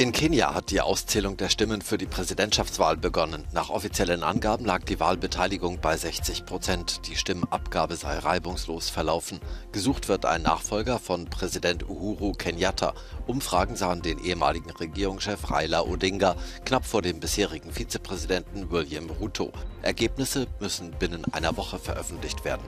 In Kenia hat die Auszählung der Stimmen für die Präsidentschaftswahl begonnen. Nach offiziellen Angaben lag die Wahlbeteiligung bei 60%. Die Stimmabgabe sei reibungslos verlaufen. Gesucht wird ein Nachfolger von Präsident Uhuru Kenyatta. Umfragen sahen den ehemaligen Regierungschef Raila Odinga knapp vor dem bisherigen Vizepräsidenten William Ruto. Ergebnisse müssen binnen einer Woche veröffentlicht werden.